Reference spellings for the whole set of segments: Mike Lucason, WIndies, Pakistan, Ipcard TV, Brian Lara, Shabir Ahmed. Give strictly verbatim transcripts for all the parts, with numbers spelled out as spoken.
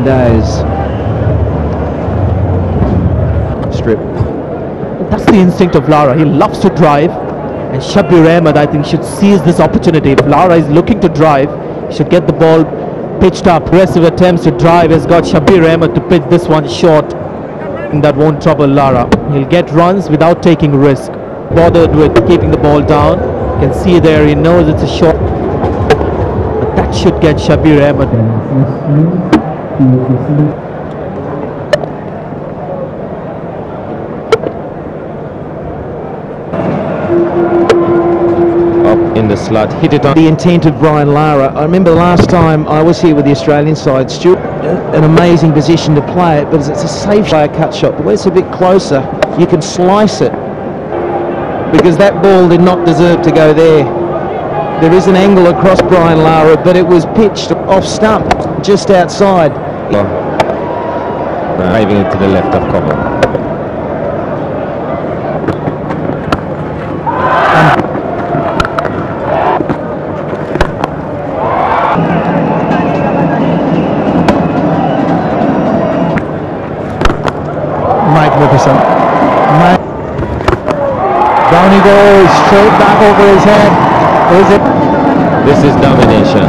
and dies. Strip. That's the instinct of Lara. He loves to drive, and Shabir Ahmed, I think, should seize this opportunity. If Lara is looking to drive, he should get the ball pitched up. Aggressive attempts to drive has got Shabir Ahmed to pitch this one short, and that won't trouble Lara. He'll get runs without taking risk. Bothered with keeping the ball down. You can see there, he knows it's a short, but that should get Shabir Ahmed. In the slot, hit it on the intent of Brian Lara. I remember last time I was here with the Australian side, Stuart, an amazing position to play it, but it's a safe player cut shot. But when it's a bit closer, you can slice it, because that ball did not deserve to go there. There is an angle across Brian Lara, but it was pitched off stump, just outside. Driving it to the left of Cobble. Mike Lucason. Mike. Down he goes, straight back over his head. Is it? This is domination.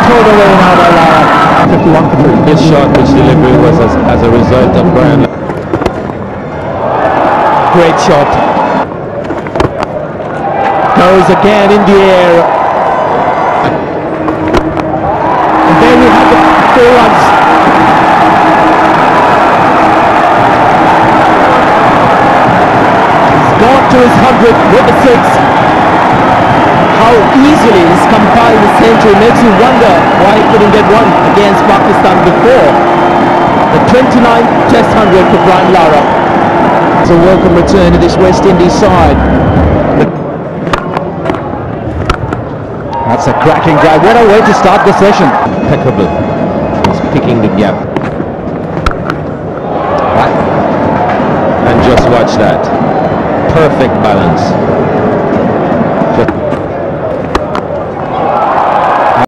Throw the way now by Lara. fifty-one to three. This shot, which delivery was as, as a result of Brian. Great shot. Goes again in the air. And then we have the four runs. To his hundred with the six. How easily he's compiled the century makes you wonder why he couldn't get one against Pakistan before. The twenty-ninth Test hundred for Brian Lara. It's a welcome return to this West Indies side. That's a cracking drive. What a way to start the session. Impeccable. He's picking the gap. And just watch that. Perfect balance.